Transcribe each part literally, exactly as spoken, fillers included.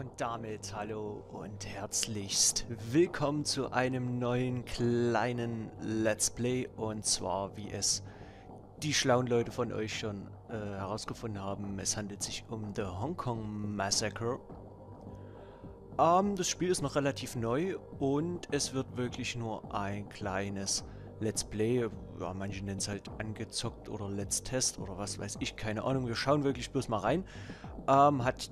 Und damit hallo und herzlichst willkommen zu einem neuen kleinen Let's Play. Und zwar, wie es die schlauen Leute von euch schon äh, herausgefunden haben, es handelt sich um The Hong Kong Massacre. Ähm, das Spiel ist noch relativ neu und es wird wirklich nur ein kleines Let's Play. Ja, manche nennen es halt angezockt oder Let's Test oder was weiß ich, keine Ahnung. Wir schauen wirklich bloß mal rein. Ähm, hat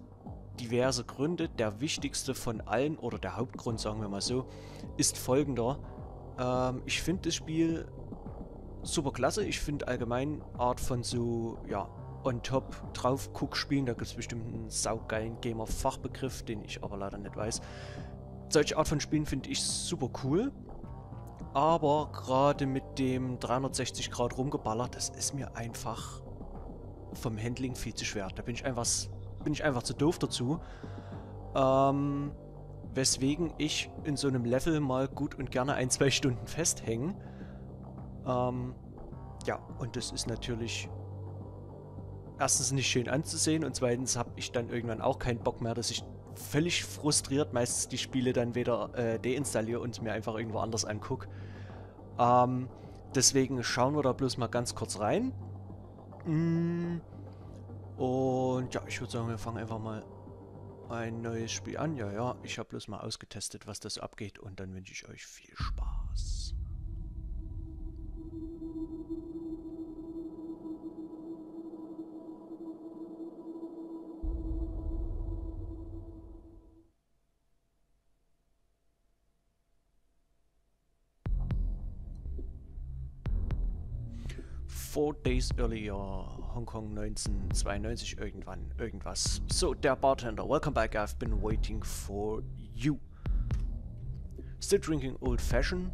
diverse Gründe. Der wichtigste von allen, oder der Hauptgrund, sagen wir mal so, ist folgender. Ähm, ich finde das Spiel super klasse. Ich finde allgemein Art von so, ja, on top drauf guck spielen. Da gibt es bestimmt einen saugeilen Gamer-Fachbegriff, den ich aber leider nicht weiß. Solche Art von Spielen finde ich super cool. Aber gerade mit dem dreihundertsechzig Grad rumgeballert, das ist mir einfach vom Handling viel zu schwer. Da bin ich einfach, bin ich einfach zu doof dazu. Ähm, weswegen ich in so einem Level mal gut und gerne ein, zwei Stunden festhänge. Ähm, ja, und das ist natürlich erstens nicht schön anzusehen und zweitens habe ich dann irgendwann auch keinen Bock mehr, dass ich völlig frustriert meistens die Spiele dann wieder äh, deinstalliere und mir einfach irgendwo anders angucke. Ähm, deswegen schauen wir da bloß mal ganz kurz rein. Und ja, ich würde sagen, wir fangen einfach mal ein neues Spiel an. Ja, ja, ich habe bloß mal ausgetestet, was das abgeht, und dann wünsche ich euch viel Spaß. Four Days Earlier, Hong Kong nineteen ninety-two, irgendwann, irgendwas. So, der Bartender, welcome back, I've been waiting for you. Still drinking old fashioned?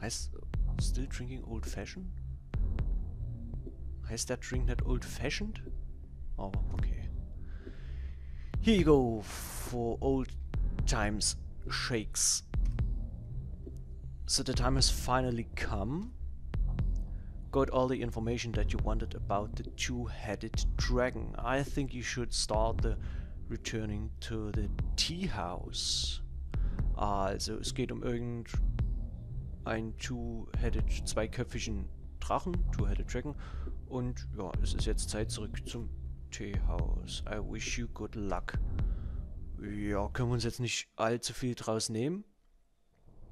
Heißt, still drinking old fashioned? Heißt der Drink nicht old fashioned? Aber, okay. Here you go, for old times shakes. So, the time has finally come. Got all the information that you wanted about the two-headed dragon. I think you should start the returning to the tea house. Also es geht um irgendeinen two-headed, zweiköpfigen Drachen, two-headed dragon. Und ja, es ist jetzt Zeit zurück zum Teehaus. I wish you good luck. Ja, können wir uns jetzt nicht allzu viel draus nehmen.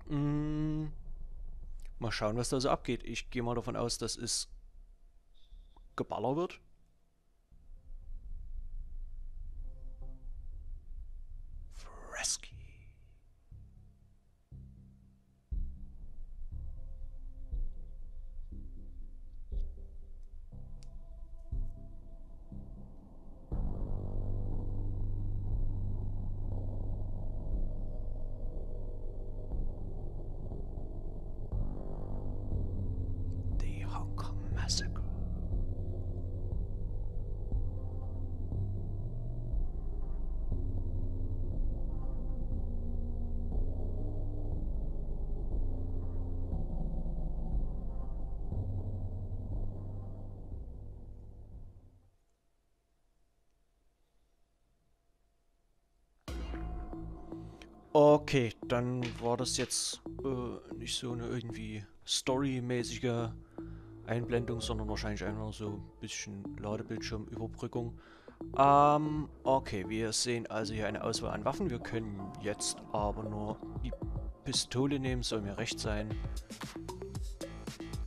Mm. Mal schauen, was da so abgeht. Ich gehe mal davon aus, dass es geballert wird. Fresky. Okay, dann war das jetzt äh, nicht so eine irgendwie storymäßige Einblendung, sondern wahrscheinlich einfach so ein bisschen Ladebildschirmüberbrückung. Ähm, okay, wir sehen also hier eine Auswahl an Waffen. Wir können jetzt aber nur die Pistole nehmen, soll mir recht sein.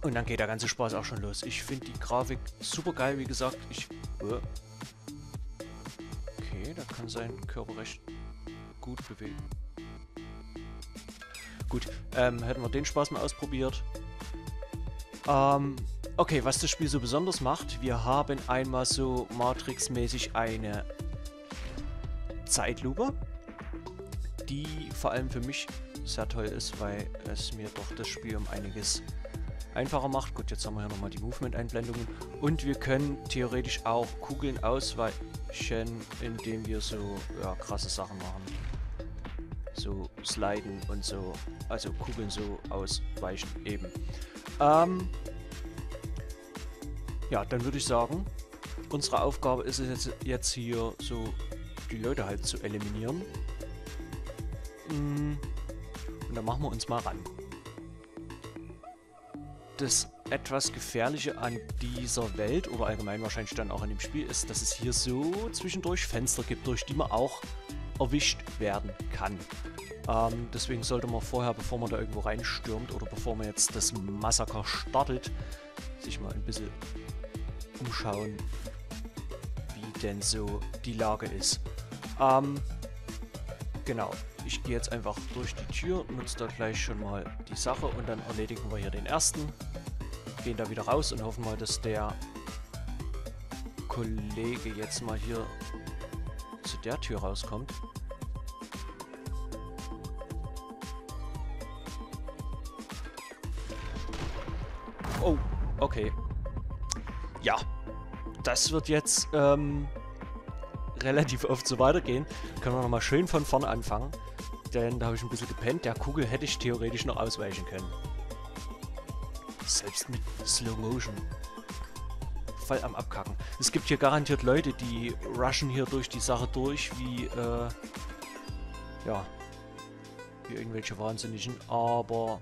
Und dann geht der ganze Spaß auch schon los. Ich finde die Grafik super geil, wie gesagt. Ich. Äh, okay, da kann sein Körper recht gut bewegen. Gut, ähm, hätten wir den Spaß mal ausprobiert. Ähm, okay, was das Spiel so besonders macht, wir haben einmal so Matrix-mäßig eine Zeitlupe, die vor allem für mich sehr toll ist, weil es mir doch das Spiel um einiges einfacher macht. Gut, jetzt haben wir hier nochmal die Movement-Einblendungen. Und wir können theoretisch auch Kugeln ausweichen, indem wir so ja, krasse Sachen machen. So sliden und so, also Kugeln so ausweichen eben. Ähm, ja, dann würde ich sagen, unsere Aufgabe ist es jetzt, jetzt hier so die Leute halt zu eliminieren. Und dann machen wir uns mal ran. Das etwas Gefährliche an dieser Welt, oder allgemein wahrscheinlich dann auch an dem Spiel, ist, dass es hier so zwischendurch Fenster gibt, durch die man auch erwischt werden kann. Ähm, deswegen sollte man vorher, bevor man da irgendwo reinstürmt oder bevor man jetzt das Massaker startet, sich mal ein bisschen umschauen, wie denn so die Lage ist. Ähm, genau, ich gehe jetzt einfach durch die Tür, nutze da gleich schon mal die Sache und dann erledigen wir hier den ersten. Gehen da wieder raus und hoffen mal, dass der Kollege jetzt mal hier zu der Tür rauskommt. Oh, okay. Ja, das wird jetzt ähm, relativ oft so weitergehen. Können wir nochmal schön von vorne anfangen, denn da habe ich ein bisschen gepennt. Der Kugel hätte ich theoretisch noch ausweichen können. Selbst mit Slow Motion. Voll am Abkacken. Es gibt hier garantiert Leute, die rushen hier durch die Sache durch, wie, äh, ja, wie irgendwelche Wahnsinnigen. Aber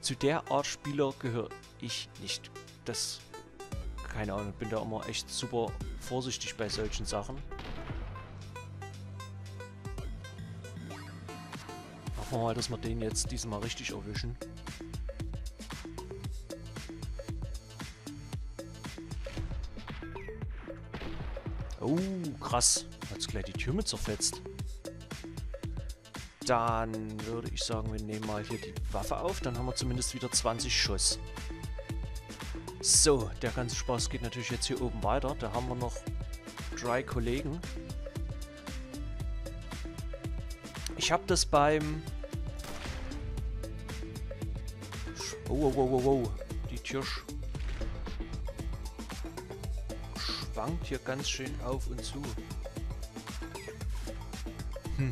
zu der Art Spieler gehöre ich nicht. Das, keine Ahnung, bin da immer echt super vorsichtig bei solchen Sachen. Hoffen wir mal, dass wir den jetzt diesmal richtig erwischen. Oh, krass. Hat's gleich die Tür mit zerfetzt. Dann würde ich sagen, wir nehmen mal hier die Waffe auf. Dann haben wir zumindest wieder zwanzig Schuss. So, der ganze Spaß geht natürlich jetzt hier oben weiter. Da haben wir noch drei Kollegen. Ich habe das beim... Oh, oh, oh, oh, oh. Die Tür... schwankt hier ganz schön auf und zu. Hm.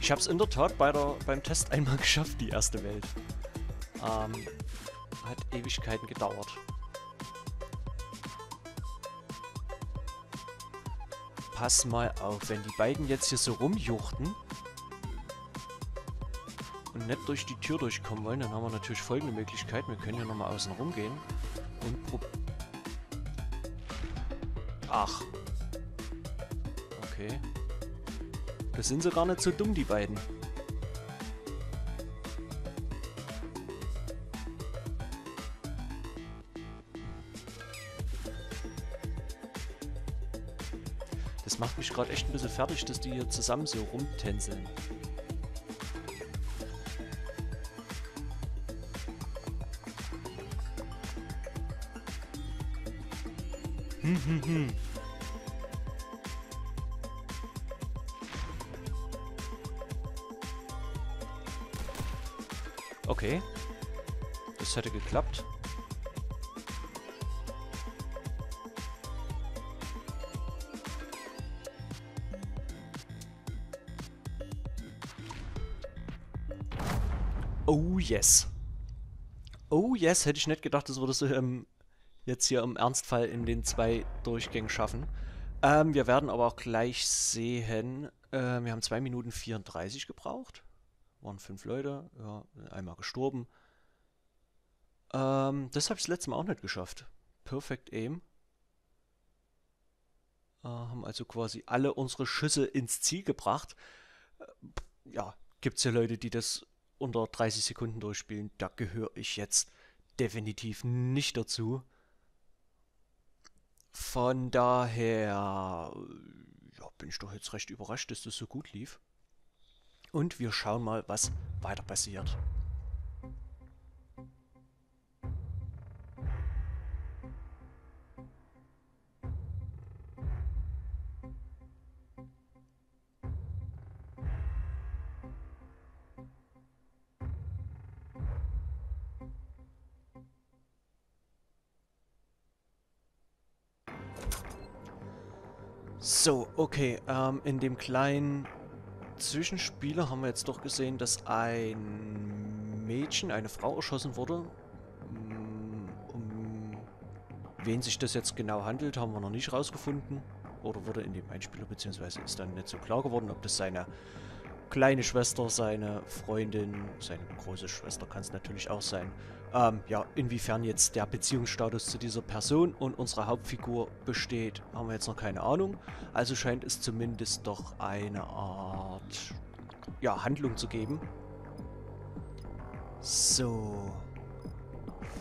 Ich habe es in der Tat bei der, beim Test einmal geschafft, die erste Welt. Ähm, hat Ewigkeiten gedauert. Pass mal auf, wenn die beiden jetzt hier so rumjuchten und nicht durch die Tür durchkommen wollen, dann haben wir natürlich folgende Möglichkeit. Wir können hier nochmal außen rum gehen und probieren. Ach. Okay. Das sind sie gar nicht so dumm, die beiden. Das macht mich gerade echt ein bisschen fertig, dass die hier zusammen so rumtänzeln. Hm, hm, hm. Okay, das hätte geklappt. Oh yes. Oh yes, hätte ich nicht gedacht, dass wir das ähm, jetzt hier im Ernstfall in den zwei Durchgängen schaffen. Ähm, wir werden aber auch gleich sehen, äh, wir haben zwei Minuten vierunddreißig gebraucht. Waren fünf Leute, ja, einmal gestorben. Ähm, das habe ich das letzte Mal auch nicht geschafft. Perfect Aim. Äh, haben also quasi alle unsere Schüsse ins Ziel gebracht. Äh, ja, gibt es ja Leute, die das unter dreißig Sekunden durchspielen. Da gehöre ich jetzt definitiv nicht dazu. Von daher ja, bin ich doch jetzt recht überrascht, dass das so gut lief. Und wir schauen mal, was weiter passiert. So, okay, ähm, in dem kleinen Zwischenspieler haben wir jetzt doch gesehen, dass ein Mädchen, eine Frau erschossen wurde. Um wen sich das jetzt genau handelt, haben wir noch nicht rausgefunden. oder wurde in dem Einspieler, beziehungsweise ist dann nicht so klar geworden, ob das seine kleine Schwester, seine Freundin, seine große Schwester kann es natürlich auch sein. Ähm, ja, inwiefern jetzt der Beziehungsstatus zu dieser Person und unserer Hauptfigur besteht, haben wir jetzt noch keine Ahnung. Also scheint es zumindest doch eine Art, ja, Handlung zu geben. So,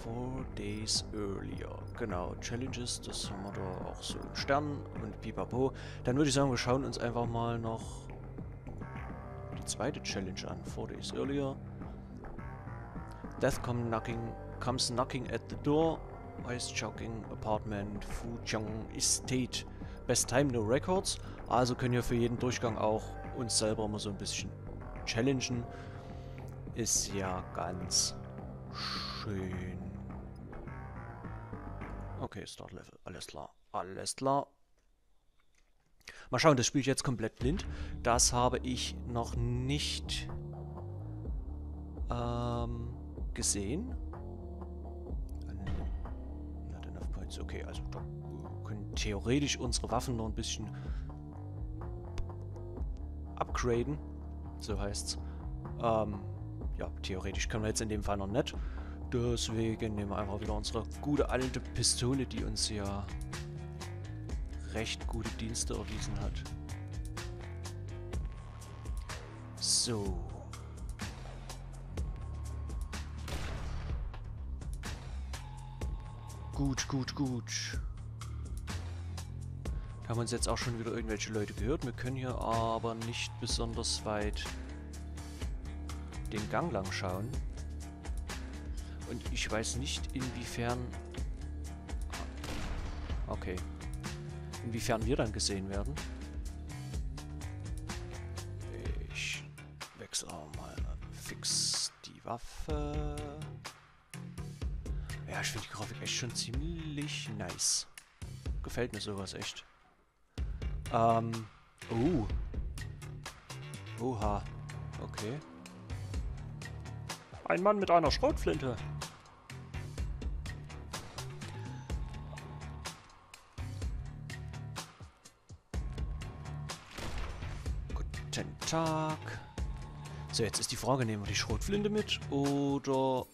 four days earlier. Genau, Challenges, das haben wir da auch so im Stern und pipapo. Dann würde ich sagen, wir schauen uns einfach mal noch die zweite Challenge an. Four days earlier. Death come knocking, comes knocking at the door. Ice Jogging Apartment, Fuchong Estate. Best time, no records. Also können wir für jeden Durchgang auch uns selber immer so ein bisschen challengen. Ist ja ganz schön. Okay, Start Level. Alles klar. Alles klar. Mal schauen, das spiele ich jetzt komplett blind. Das habe ich noch nicht ähm, gesehen. Not enough points. Okay, also da können theoretisch unsere Waffen noch ein bisschen upgraden. So heißt's. Ähm. Ja, theoretisch können wir jetzt in dem Fall noch nicht. Deswegen nehmen wir einfach wieder unsere gute alte Pistole, die uns ja recht gute Dienste erwiesen hat. So. Gut, gut, gut. Da haben uns jetzt auch schon wieder irgendwelche Leute gehört. Wir können hier aber nicht besonders weit den Gang lang schauen. Und ich weiß nicht, inwiefern... Okay. Inwiefern wir dann gesehen werden. Ich wechsle auch mal fix die Waffe. Ja, ich finde die Grafik echt schon ziemlich nice. Gefällt mir sowas echt. Ähm. Oh. Oha. Okay. Ein Mann mit einer Schrotflinte. Guten Tag. So, jetzt ist die Frage, nehmen wir die Schrotflinte mit oder... Oh,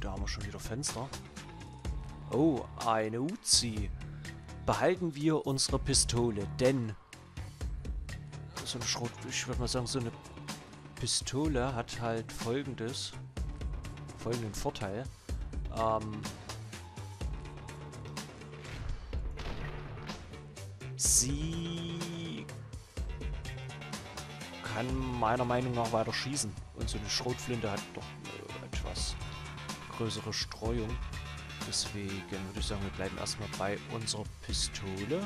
da haben wir schon wieder Fenster. Oh, eine Uzi. Behalten wir unsere Pistole, denn... So eine Schrot... Ich würde mal sagen, so eine... Pistole hat halt folgendes, folgenden Vorteil. Ähm, sie kann meiner Meinung nach weiter schießen. Und so eine Schrotflinte hat doch eine etwas größere Streuung. Deswegen würde ich sagen, wir bleiben erstmal bei unserer Pistole.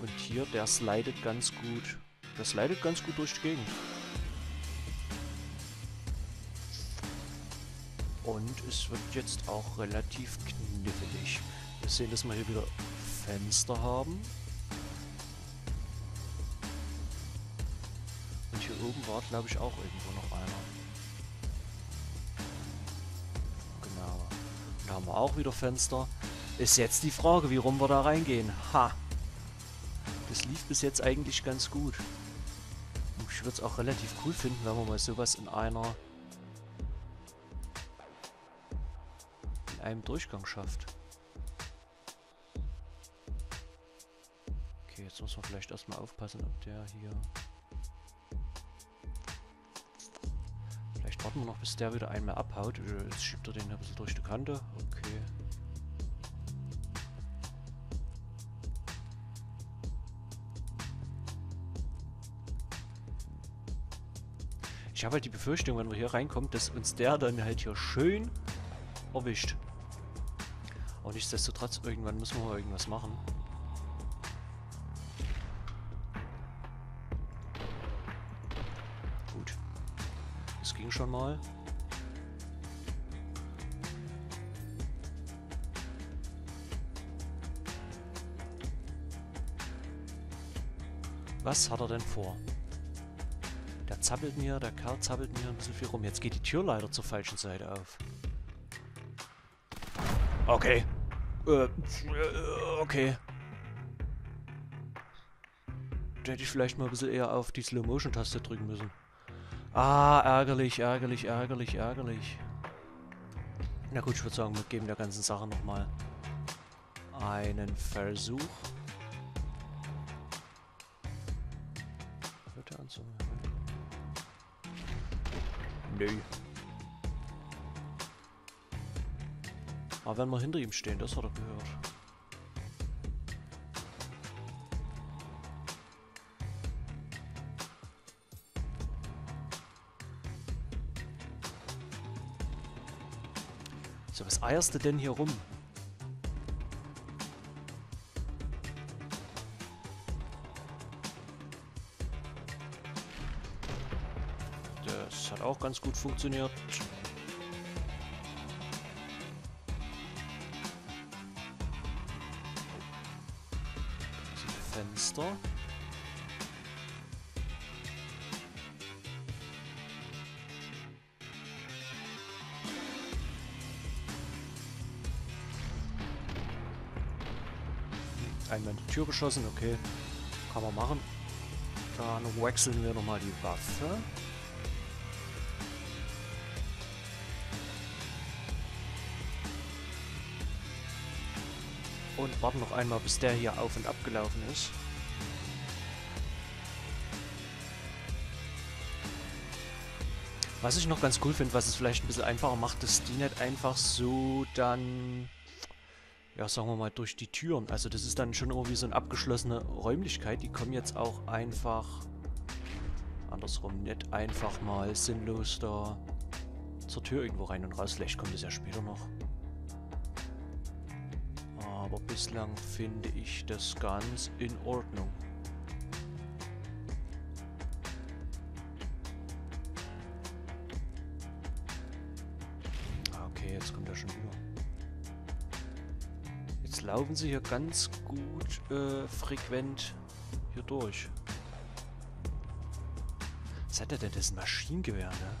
Und hier, der slidet ganz gut. Der slidet ganz gut durch die Gegend. Und es wird jetzt auch relativ knifflig. Wir sehen, dass wir hier wieder Fenster haben. Und hier oben war, glaube ich, auch irgendwo noch einer. Genau. Da haben wir auch wieder Fenster. Ist jetzt die Frage, wie rum wir da reingehen. Ha! Das lief bis jetzt eigentlich ganz gut. Und ich würde es auch relativ cool finden, wenn wir mal sowas in einer... einem Durchgang schafft. Okay, jetzt muss man vielleicht erstmal aufpassen, ob der hier... Vielleicht warten wir noch, bis der wieder einmal abhaut. Jetzt schiebt er den ein bisschen durch die Kante. Okay. Ich habe halt die Befürchtung, wenn wir hier reinkommen, dass uns der dann halt hier schön erwischt. Aber nichtsdestotrotz, irgendwann müssen wir mal irgendwas machen. Gut. Das ging schon mal. Was hat er denn vor? Der zappelt mir, der Kerl zappelt mir ein bisschen viel rum. Jetzt geht die Tür leider zur falschen Seite auf. Okay. Okay. Da hätte ich vielleicht mal ein bisschen eher auf die Slow-Motion-Taste drücken müssen. Ah, ärgerlich, ärgerlich, ärgerlich, ärgerlich. Na gut, ich würde sagen, wir geben der ganzen Sache nochmal einen Versuch. Wird der Anzug? Nö. Aber wenn wir hinter ihm stehen, das hat er gehört. So, was eierst du denn hier rum? Das hat auch ganz gut funktioniert. Fenster. Einmal die Tür geschossen, okay. Kann man machen. Dann wechseln wir nochmal die Waffe. Und warten noch einmal, bis der hier auf und ab gelaufen ist. Was ich noch ganz cool finde, was es vielleicht ein bisschen einfacher macht, dass die nicht einfach so dann, ja, sagen wir mal, durch die Türen. Also das ist dann schon irgendwie so eine abgeschlossene Räumlichkeit. Die kommen jetzt auch einfach, andersrum, nicht einfach mal sinnlos da zur Tür irgendwo rein und raus. Vielleicht kommt es ja später noch. Aber bislang finde ich das ganz in Ordnung. Okay, jetzt kommt er schon rüber. Jetzt laufen sie hier ganz gut äh, frequent hier durch. Was hat er denn? Das ist ein Maschinengewehr, ne?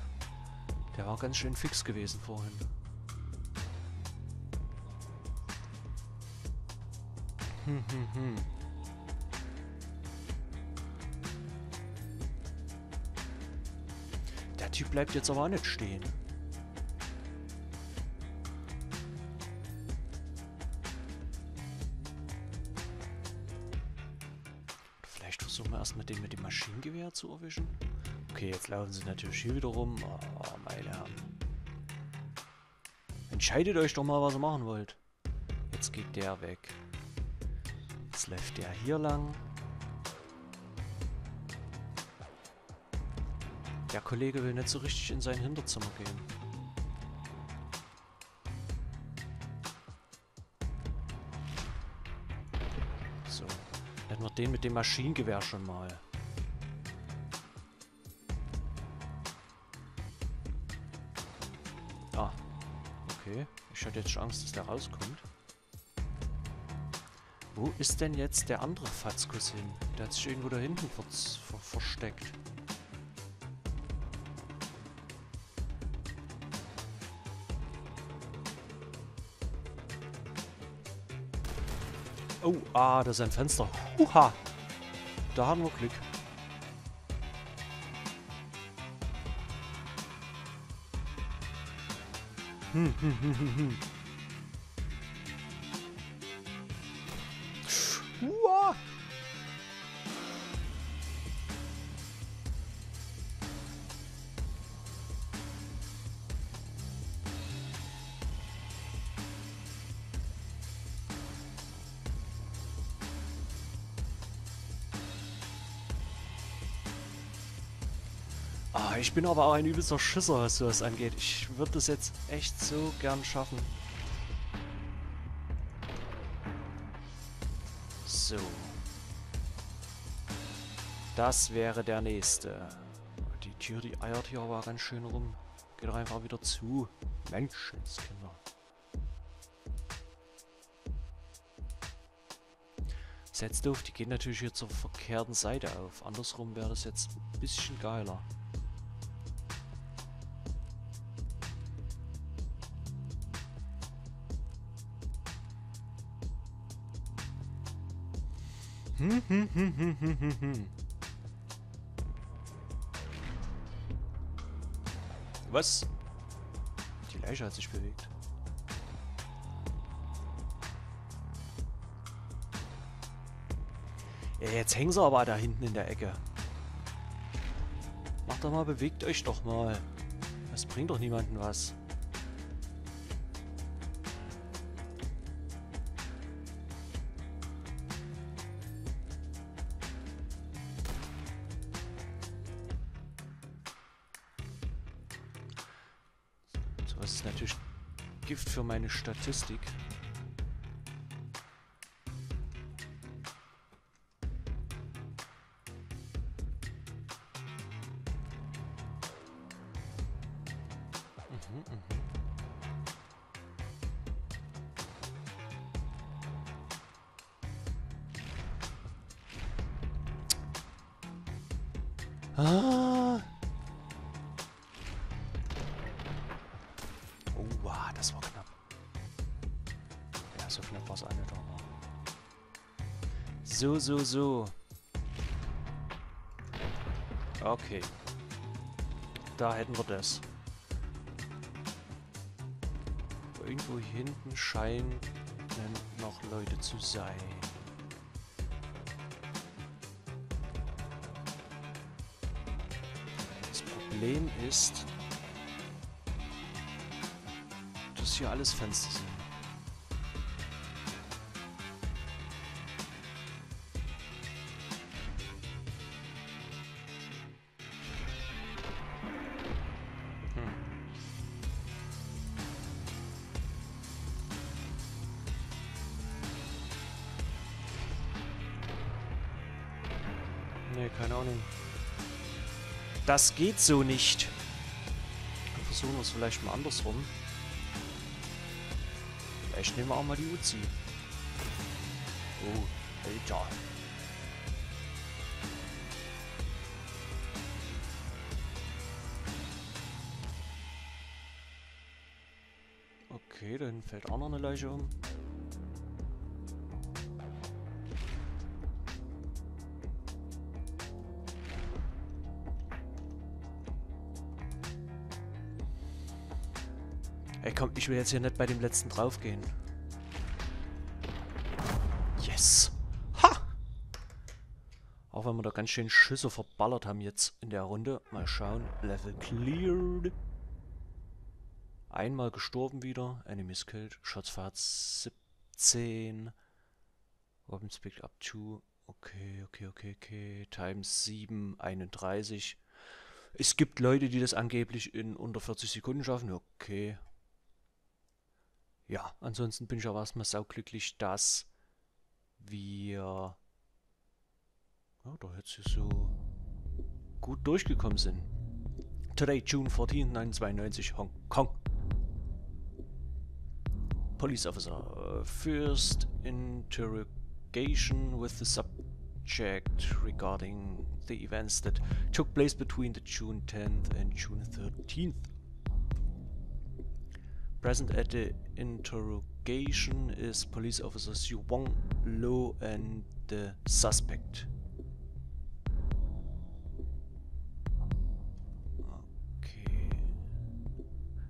Der war ganz schön fix gewesen vorhin. Hm, hm, hm. Der Typ bleibt jetzt aber auch nicht stehen. Vielleicht versuchen wir erstmal den mit dem Maschinengewehr zu erwischen. Okay, jetzt laufen sie natürlich hier wieder rum. Oh, meine Herren. Entscheidet euch doch mal, was ihr machen wollt. Jetzt geht der weg. Jetzt läuft der hier lang. Der Kollege will nicht so richtig in sein Hinterzimmer gehen. So, hätten wir den mit dem Maschinengewehr schon mal. Ah, okay. Ich hatte jetzt schon Angst, dass der rauskommt. Wo ist denn jetzt der andere Fatzkus hin? Der hat sich irgendwo da hinten ver ver versteckt. Oh, ah, da ist ein Fenster. Uha! Da haben wir Glück. Hm, hm, hm, hm, hm. Ich bin aber auch ein übelster Schisser, was sowas angeht. Ich würde das jetzt echt so gern schaffen. So. Das wäre der nächste. Die Tür, die eiert hier aber ganz schön rum. Geht doch einfach wieder zu. Menschenskinder. Ist jetzt doof, die geht natürlich hier zur verkehrten Seite auf. Andersrum wäre das jetzt ein bisschen geiler. Hmm, hmm, hmm, hmm, hmm, hmm, hmm. Was? Die Leiche hat sich bewegt. Ja, jetzt hängen sie aber da hinten in der Ecke. Macht doch mal, bewegt euch doch mal. Das bringt doch niemanden was. Sowas ist natürlich Gift für meine Statistik. Ah. Oh, wow, das war knapp. Ja, so knapp war es eine doch mal. So, so, so. Okay. Da hätten wir das. Irgendwo hinten scheinen noch Leute zu sein. Das Problem ist, dass hier alles Fenster sind. Hm. Nee, keine Ahnung. Das geht so nicht. Dann versuchen wir es vielleicht mal andersrum. Vielleicht nehmen wir auch mal die Uzi. Oh, Alter. Okay, dann fällt auch noch eine Leiche um. Ey, komm, ich will jetzt hier nicht bei dem letzten draufgehen. Yes! Ha! Auch wenn wir da ganz schön Schüsse verballert haben jetzt in der Runde. Mal schauen. Level cleared. Einmal gestorben wieder. Enemies killed. Shots fired siebzehn. Weapons picked up to. Okay, okay, okay, okay. Times sieben, einunddreißig. Es gibt Leute, die das angeblich in unter vierzig Sekunden schaffen. Okay. Ja, ansonsten bin ich aber erstmal sauglücklich, dass wir ja, da jetzt so gut durchgekommen sind. Today, June fourteenth, nineteen ninety-two, Hong Kong. Police Officer. First interrogation with the subject regarding the events that took place between the June tenth and June thirteenth. Present at the interrogation is police officers Yu-Wong Lo and the suspect. Okay.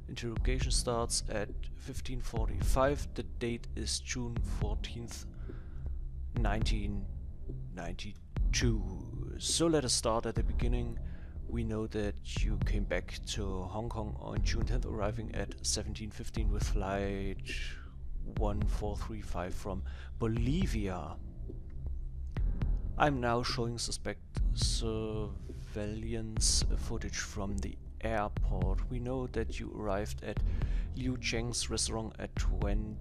Interrogation starts at fifteen forty-five. The date is June fourteenth, nineteen ninety-two. So let us start at the beginning. We know that you came back to Hong Kong on June tenth, arriving at seventeen fifteen with flight one four three five from Bolivia. I'm now showing suspect surveillance footage from the airport. We know that you arrived at Liu Cheng's restaurant at twenty-five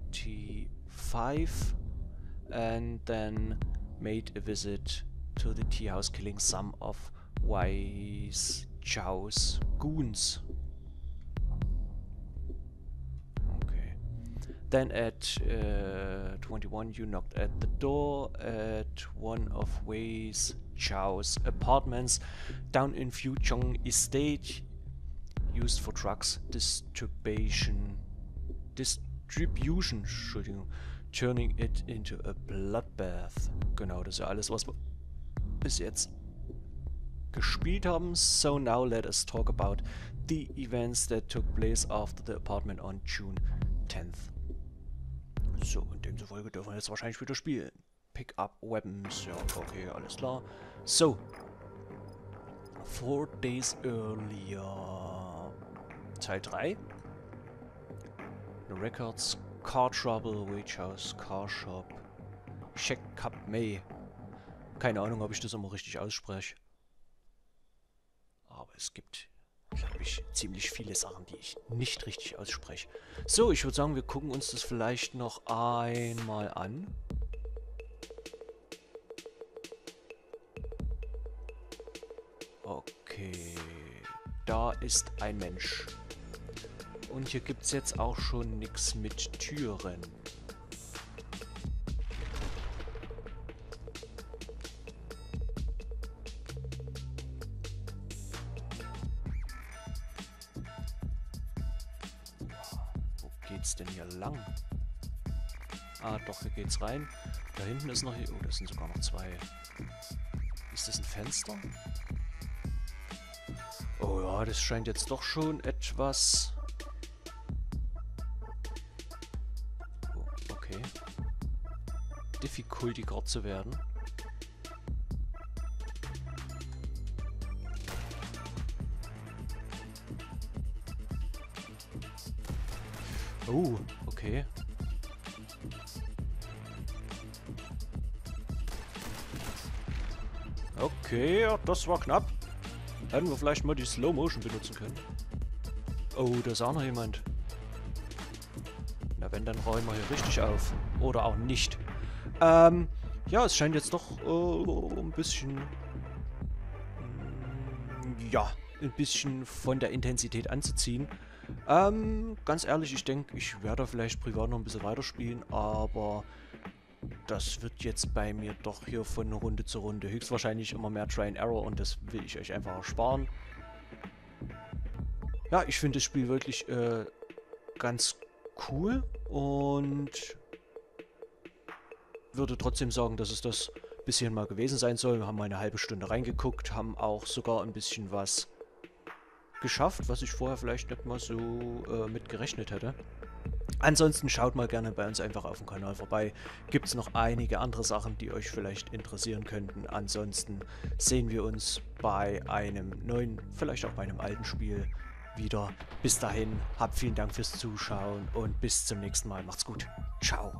and then made a visit to the tea house, killing some of Wei Shao's goons. Okay. Then at uh, twenty-one you knocked at the door at one of Wei Shao's apartments down in Fuchong Estate, used for drugs distribution, distribution shooting, turning it into a bloodbath. Genau, das ist ja alles, was wir bis jetzt gespielt haben. So now let us talk about the events that took place after the apartment on June tenth. So, und demzufolge dürfen wir jetzt wahrscheinlich wieder spielen. Pick up weapons. Ja, okay, alles klar. So. Four days earlier. Teil drei. The records. Car trouble. Wei Shao's car shop. Check Cup May. Keine Ahnung, ob ich das immer richtig ausspreche. Aber es gibt, glaube ich, ziemlich viele Sachen, die ich nicht richtig ausspreche. So, ich würde sagen, wir gucken uns das vielleicht noch einmal an. Okay. Da ist ein Mensch. Und hier gibt es jetzt auch schon nichts mit Türen. Denn hier lang? Ah, doch, hier geht's rein. Da hinten ist noch hier. Oh, das sind sogar noch zwei. Ist das ein Fenster? Oh ja, das scheint jetzt doch schon etwas. Oh, okay. Difficulty gerade zu werden. Oh, okay. Okay, das war knapp. Hätten wir vielleicht mal die Slow Motion benutzen können. Oh, da ist auch noch jemand. Na wenn, dann räumen wir hier richtig auf. Oder auch nicht. Ähm, ja, es scheint jetzt doch äh, ein bisschen... Ja, ein bisschen von der Intensität anzuziehen. Ähm, ganz ehrlich, ich denke, ich werde vielleicht privat noch ein bisschen weiterspielen, aber das wird jetzt bei mir doch hier von Runde zu Runde höchstwahrscheinlich immer mehr Try and Error und das will ich euch einfach ersparen. Ja, ich finde das Spiel wirklich äh, ganz cool und würde trotzdem sagen, dass es das bisher mal gewesen sein soll. Wir haben mal eine halbe Stunde reingeguckt, haben auch sogar ein bisschen was geschafft, was ich vorher vielleicht nicht mal so äh, mit gerechnet hätte. Ansonsten schaut mal gerne bei uns einfach auf dem Kanal vorbei. Gibt es noch einige andere Sachen, die euch vielleicht interessieren könnten. Ansonsten sehen wir uns bei einem neuen, vielleicht auch bei einem alten Spiel wieder. Bis dahin, habt vielen Dank fürs Zuschauen und bis zum nächsten Mal. Macht's gut. Ciao.